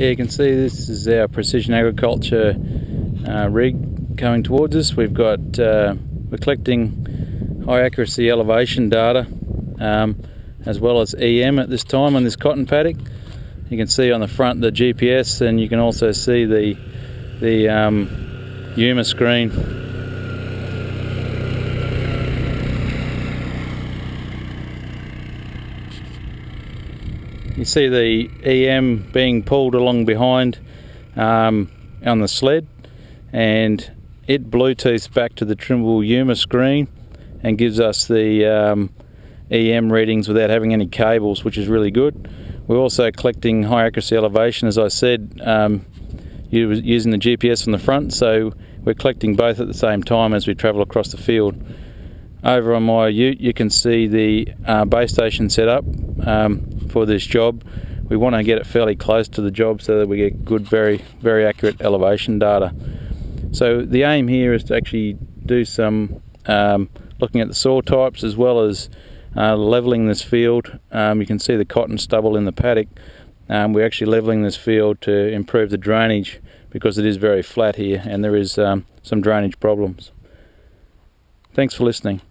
Yeah, you can see this is our precision agriculture rig coming towards us. We've got we're collecting high accuracy elevation data as well as EM at this time on this cotton paddock. You can see on the front the GPS, and you can also see the Yuma screen. You see the EM being pulled along behind on the sled, and it Bluetooths back to the Trimble Yuma screen and gives us the EM readings without having any cables, which is really good. We're also collecting high accuracy elevation, as I said, using the GPS on the front, so we're collecting both at the same time as we travel across the field. Over on my ute you can see the base station set up for this job. We want to get it fairly close to the job so that we get good, very accurate elevation data. So the aim here is to actually do some looking at the soil types as well as levelling this field. You can see the cotton stubble in the paddock. We're actually levelling this field to improve the drainage because it is very flat here and there is some drainage problems. Thanks for listening.